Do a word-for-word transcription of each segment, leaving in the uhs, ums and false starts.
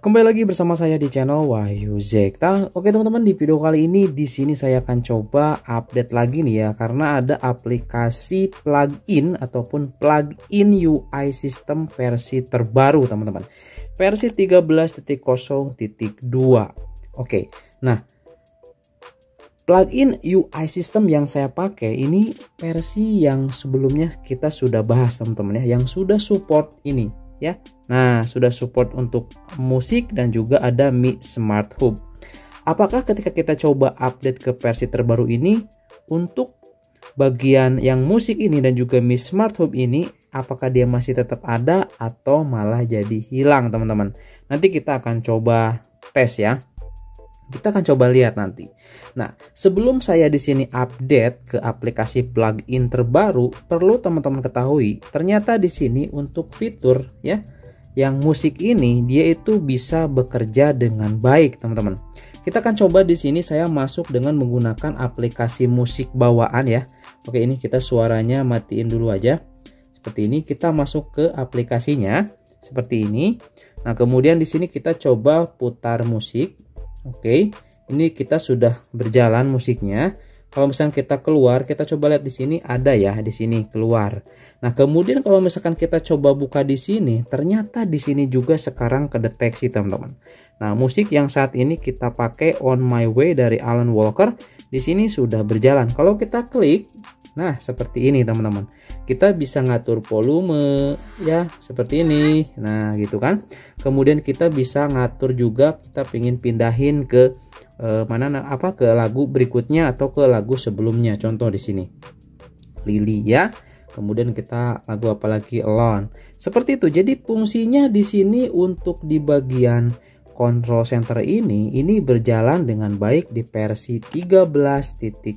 Kembali lagi bersama saya di channel Wahyu Zekta. Oke teman-teman, di video kali ini di sini saya akan coba update lagi nih ya, karena ada aplikasi plugin ataupun plugin U I system versi terbaru teman-teman, versi tiga belas titik nol titik dua. Oke, nah plugin U I system yang saya pakai ini versi yang sebelumnya kita sudah bahas teman-teman ya, yang sudah support ini ya. Nah, sudah support untuk musik dan juga ada Mi Smart Hub. Apakah ketika kita coba update ke versi terbaru ini untuk bagian yang musik ini dan juga Mi Smart Hub ini, apakah dia masih tetap ada atau malah jadi hilang teman-teman? Nanti kita akan coba tes ya. Kita akan coba lihat nanti. Nah, sebelum saya di sini update ke aplikasi plugin terbaru, perlu teman-teman ketahui, ternyata di sini untuk fitur ya, yang musik ini dia itu bisa bekerja dengan baik, teman-teman. Kita akan coba di sini saya masuk dengan menggunakan aplikasi musik bawaan ya. Oke, ini kita suaranya matiin dulu aja. Seperti ini, kita masuk ke aplikasinya seperti ini. Nah, kemudian di sini kita coba putar musik. Oke, ini kita sudah berjalan musiknya. Kalau misalkan kita keluar, kita coba lihat di sini ada ya, di sini keluar. Nah, kemudian kalau misalkan kita coba buka di sini, ternyata di sini juga sekarang kedeteksi teman-teman. Nah, musik yang saat ini kita pakai On My Way dari Alan Walker di sini sudah berjalan. Kalau kita klik, nah seperti ini teman-teman. Kita bisa ngatur volume ya, seperti ini. Nah, gitu kan. Kemudian kita bisa ngatur juga, kita pingin pindahin ke eh, mana apa ke lagu berikutnya atau ke lagu sebelumnya. Contoh di sini Lily ya. Kemudian kita lagu apa lagi, Alone. Seperti itu. Jadi fungsinya di sini untuk di bagian Control Center ini ini berjalan dengan baik di versi tiga belas titik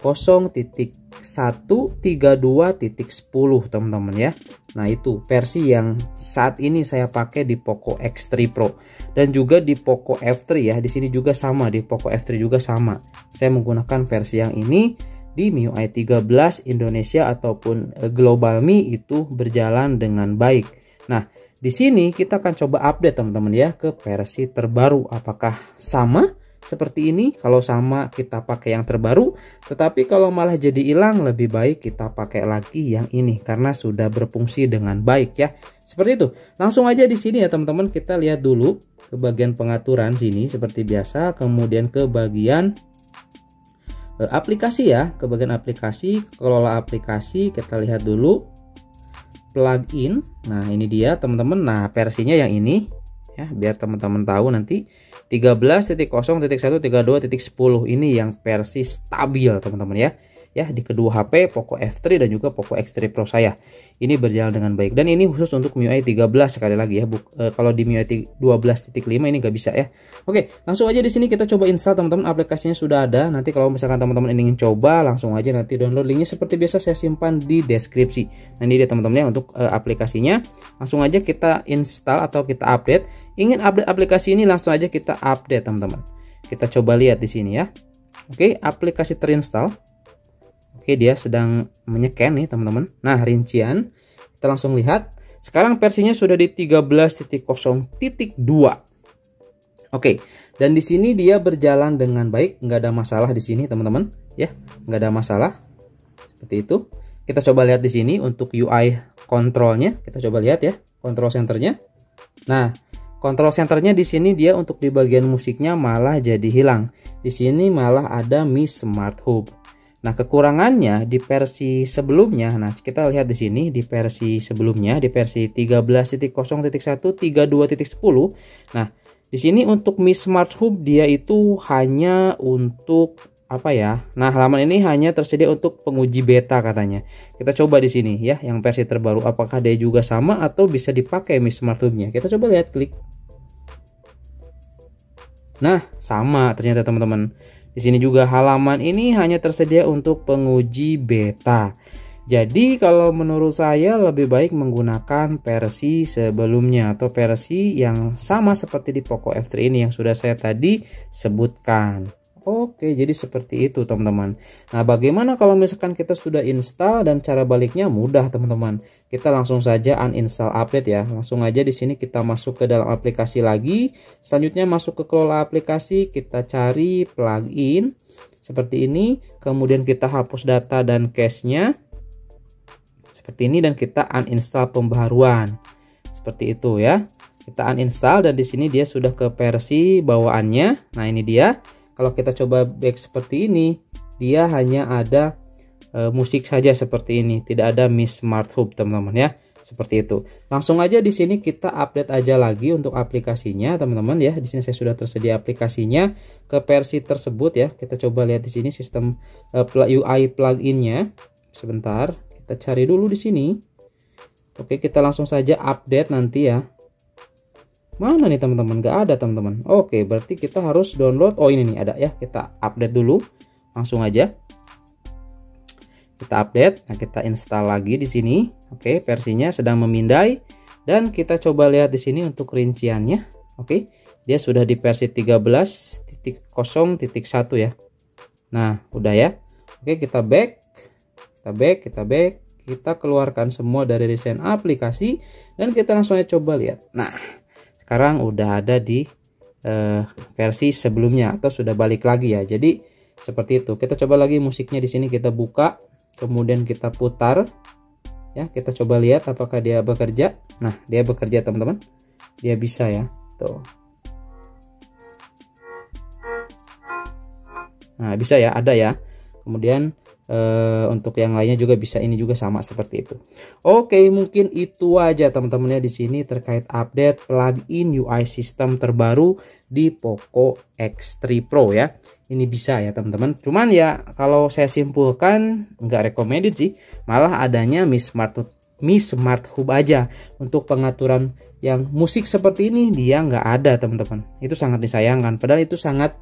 nol titik satu tiga dua titik sepuluh teman-teman ya. Nah, itu versi yang saat ini saya pakai di Poco X tiga Pro dan juga di Poco F tiga ya. Di sini juga sama, di Poco F tiga juga sama. Saya menggunakan versi yang ini di M I U I tiga belas Indonesia ataupun Global Mi itu berjalan dengan baik. Nah, di sini kita akan coba update teman-teman ya ke versi terbaru. Apakah sama seperti ini? Kalau sama kita pakai yang terbaru, tetapi kalau malah jadi hilang, lebih baik kita pakai lagi yang ini karena sudah berfungsi dengan baik ya. Seperti itu. Langsung aja di sini ya teman-teman, kita lihat dulu ke bagian pengaturan sini seperti biasa, kemudian ke bagian eh, aplikasi ya, ke bagian aplikasi, kelola aplikasi, kita lihat dulu plugin. Nah, ini dia teman-teman. Nah, versinya yang ini ya, biar teman-teman tahu nanti tiga belas titik nol titik satu titik dua titik sepuluh ini yang versi stabil teman-teman ya. Ya, di kedua H P Poco F tiga dan juga Poco X tiga Pro saya ini berjalan dengan baik, dan ini khusus untuk M I U I tiga belas sekali lagi ya. Buk, e, kalau di M I U I dua belas titik lima ini nggak bisa ya. Oke, langsung aja di sini kita coba install teman-teman, aplikasinya sudah ada. Nanti kalau misalkan teman-teman ingin coba, langsung aja nanti download linknya seperti biasa saya simpan di deskripsi. Nah, ini dia teman-teman ya untuk e, aplikasinya. Langsung aja kita install atau kita update. Ingin update aplikasi ini langsung aja kita update teman-teman. Kita coba lihat di sini ya. Oke, aplikasi terinstall. Oke, dia sedang menyeken nih teman-teman. Nah, rincian kita langsung lihat. Sekarang versinya sudah di tiga belas titik nol titik dua. Oke, dan di sini dia berjalan dengan baik, nggak ada masalah di sini teman-teman ya, nggak ada masalah seperti itu. Kita coba lihat di sini untuk U I kontrolnya. Kita coba lihat ya Control Centernya. Nah, Control Centernya di sini dia untuk di bagian musiknya malah jadi hilang. Di sini malah ada Mi Smart Hub. Nah, kekurangannya di versi sebelumnya. Nah, kita lihat di sini di versi sebelumnya, di versi tiga belas titik nol titik satu tiga dua titik sepuluh. Nah, di sini untuk Mi Smart Hub dia itu hanya untuk apa ya? Nah, halaman ini hanya tersedia untuk penguji beta katanya. Kita coba di sini ya, yang versi terbaru apakah dia juga sama atau bisa dipakai Mi Smart Hub-nya. Kita coba lihat, klik. Nah, sama ternyata teman-teman. Di sini juga halaman ini hanya tersedia untuk penguji beta. Jadi kalau menurut saya lebih baik menggunakan versi sebelumnya atau versi yang sama seperti di Poco F tiga ini yang sudah saya tadi sebutkan. Oke, jadi seperti itu teman-teman. Nah, bagaimana kalau misalkan kita sudah install? Dan cara baliknya mudah teman-teman. Kita langsung saja uninstall update ya. Langsung aja di sini kita masuk ke dalam aplikasi lagi. Selanjutnya masuk ke kelola aplikasi, kita cari plugin seperti ini. Kemudian kita hapus data dan cache-nya seperti ini dan kita uninstall pembaharuan. Seperti itu ya. Kita uninstall dan di sini dia sudah ke versi bawaannya. Nah, ini dia. Kalau kita coba back seperti ini, dia hanya ada e, musik saja seperti ini, tidak ada Mi Smart Hub teman-teman ya, seperti itu. Langsung aja di sini kita update aja lagi untuk aplikasinya teman-teman ya. Di sini saya sudah tersedia aplikasinya ke versi tersebut ya. Kita coba lihat di sini sistem e, U I pluginnya. Sebentar, kita cari dulu di sini. Oke, kita langsung saja update nanti ya. Mana nih teman-teman? Gak ada teman-teman. Oke, berarti kita harus download. Oh, ini nih ada ya. Kita update dulu. Langsung aja. Kita update. Nah, kita install lagi di sini. Oke, versinya sedang memindai. Dan kita coba lihat di sini untuk rinciannya. Oke, dia sudah di versi tiga belas titik nol titik satu ya. Nah, udah ya. Oke, kita back. Kita back, kita back. Kita keluarkan semua dari desain aplikasi. Dan kita langsung aja coba lihat. Nah, sekarang udah ada di eh, versi sebelumnya atau sudah balik lagi ya. Jadi seperti itu. Kita coba lagi musiknya di sini, kita buka, kemudian kita putar ya. Kita coba lihat apakah dia bekerja. Nah, dia bekerja teman-teman. Dia bisa ya. Tuh. Nah, bisa ya, ada ya. Kemudian Uh, untuk yang lainnya juga bisa, ini juga sama seperti itu. Oke, mungkin itu aja teman-teman ya di sini terkait update plugin U I system terbaru di Poco X tiga Pro ya. Ini bisa ya teman-teman. Cuman ya kalau saya simpulkan nggak recommended sih, malah adanya Mi Smart Hub, Mi Smart Hub aja untuk pengaturan yang musik seperti ini dia nggak ada teman-teman. Itu sangat disayangkan. Padahal itu sangat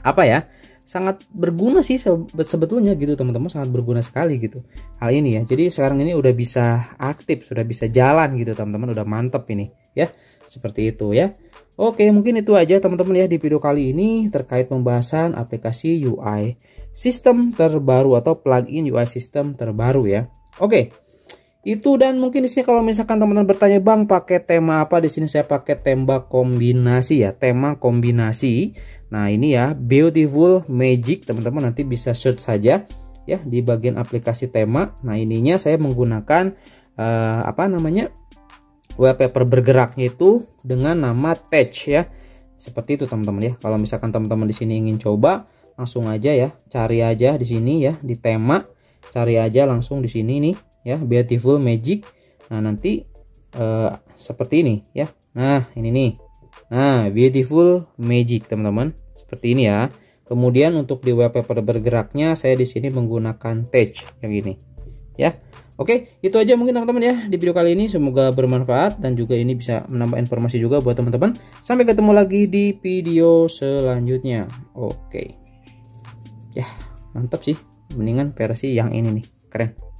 apa ya? Sangat berguna sih sebetulnya gitu teman-teman, sangat berguna sekali gitu hal ini ya. Jadi sekarang ini udah bisa aktif, sudah bisa jalan gitu teman-teman, udah mantep ini ya, seperti itu ya. Oke, mungkin itu aja teman-teman ya di video kali ini terkait pembahasan aplikasi U I system terbaru atau plugin U I system terbaru ya. Oke, itu. Dan mungkin di sini kalau misalkan teman-teman bertanya, bang pakai tema apa? Di sini saya pakai tema kombinasi ya, tema kombinasi. Nah, ini ya Beautiful Magic teman-teman, nanti bisa search saja ya di bagian aplikasi tema. Nah, ininya saya menggunakan eh, apa namanya wallpaper bergeraknya itu dengan nama Touch ya, seperti itu teman-teman ya. Kalau misalkan teman-teman di sini ingin coba, langsung aja ya cari aja di sini ya, di tema cari aja langsung di sini nih ya, Beautiful Magic. Nah, nanti eh, seperti ini ya. Nah, ini nih. Nah, Beautiful Magic teman-teman, seperti ini ya. Kemudian untuk di wallpaper bergeraknya saya di sini menggunakan touch yang ini ya. Oke, itu aja mungkin teman-teman ya di video kali ini. Semoga bermanfaat dan juga ini bisa menambah informasi juga buat teman-teman. Sampai ketemu lagi di video selanjutnya. Oke. Ya, mantap sih. Mendingan versi yang ini nih, keren.